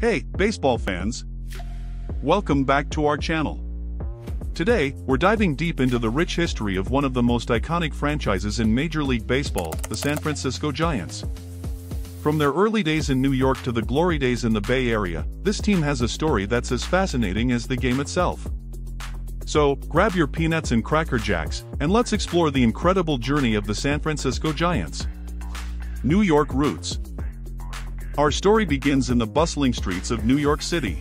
Hey, baseball fans! Welcome back to our channel. Today, we're diving deep into the rich history of one of the most iconic franchises in Major League Baseball, the San Francisco Giants. From their early days in New York to the glory days in the Bay Area, this team has a story that's as fascinating as the game itself. So, grab your peanuts and Cracker Jacks, and let's explore the incredible journey of the San Francisco Giants. New York roots. Our story begins in the bustling streets of New York City.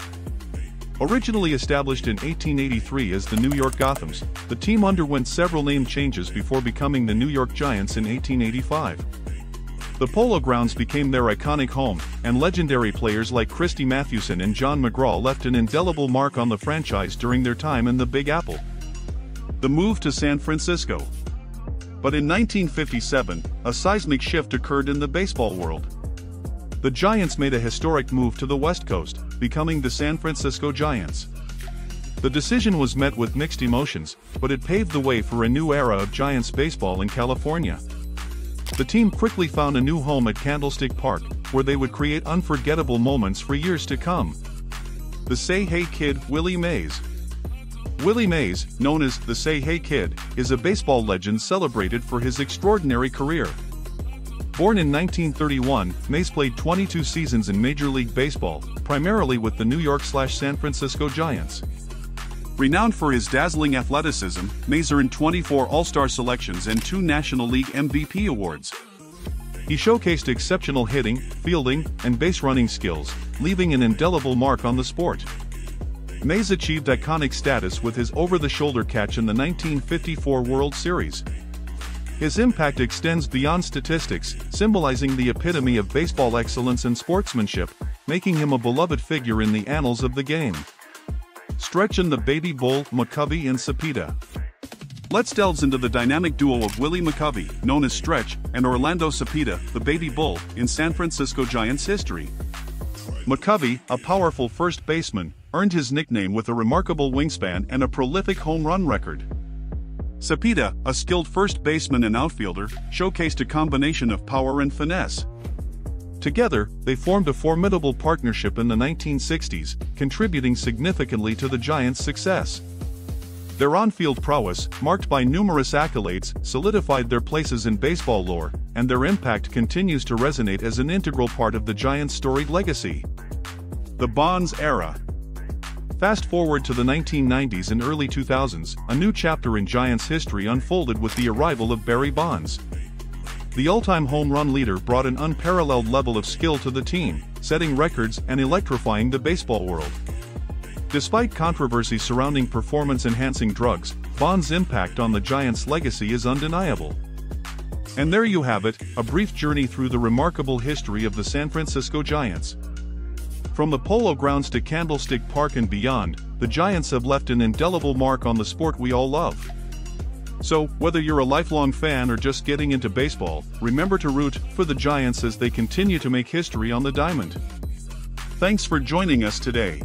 Originally established in 1883 as the New York Gothams, the team underwent several name changes before becoming the New York Giants in 1885. The Polo Grounds became their iconic home, and legendary players like Christy Mathewson and John McGraw left an indelible mark on the franchise during their time in the Big Apple. The move to San Francisco. But in 1957, a seismic shift occurred in the baseball world. The Giants made a historic move to the West Coast, becoming the San Francisco Giants. The decision was met with mixed emotions, but it paved the way for a new era of Giants baseball in California. The team quickly found a new home at Candlestick Park, where they would create unforgettable moments for years to come. The Say Hey Kid, Willie Mays. Willie Mays, known as the Say Hey Kid, is a baseball legend celebrated for his extraordinary career. Born in 1931, Mays played 22 seasons in Major League Baseball, primarily with the New York/San Francisco Giants. Renowned for his dazzling athleticism, Mays earned 24 All-Star selections and 2 National League MVP awards. He showcased exceptional hitting, fielding, and base-running skills, leaving an indelible mark on the sport. Mays achieved iconic status with his over-the-shoulder catch in the 1954 World Series. His impact extends beyond statistics, symbolizing the epitome of baseball excellence and sportsmanship, making him a beloved figure in the annals of the game. Stretch and the Baby Bull, McCovey and Cepeda. Let's delve into the dynamic duo of Willie McCovey, known as Stretch, and Orlando Cepeda, the Baby Bull, in San Francisco Giants history. McCovey, a powerful first baseman, earned his nickname with a remarkable wingspan and a prolific home run record. Cepeda, a skilled first baseman and outfielder, showcased a combination of power and finesse. Together, they formed a formidable partnership in the 1960s, contributing significantly to the Giants' success. Their on-field prowess, marked by numerous accolades, solidified their places in baseball lore, and their impact continues to resonate as an integral part of the Giants' storied legacy. The Bonds era. Fast forward to the 1990s and early 2000s, a new chapter in Giants history unfolded with the arrival of Barry Bonds. The all-time home run leader brought an unparalleled level of skill to the team, setting records and electrifying the baseball world. Despite controversy surrounding performance-enhancing drugs, Bonds' impact on the Giants' legacy is undeniable. And there you have it, a brief journey through the remarkable history of the San Francisco Giants. From the Polo Grounds to Candlestick Park and beyond, the Giants have left an indelible mark on the sport we all love. So, whether you're a lifelong fan or just getting into baseball, remember to root for the Giants as they continue to make history on the diamond. Thanks for joining us today.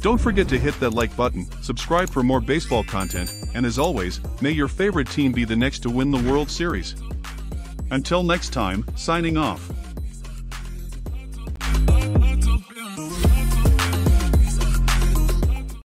Don't forget to hit that like button, subscribe for more baseball content, and as always, may your favorite team be the next to win the World Series. Until next time, signing off.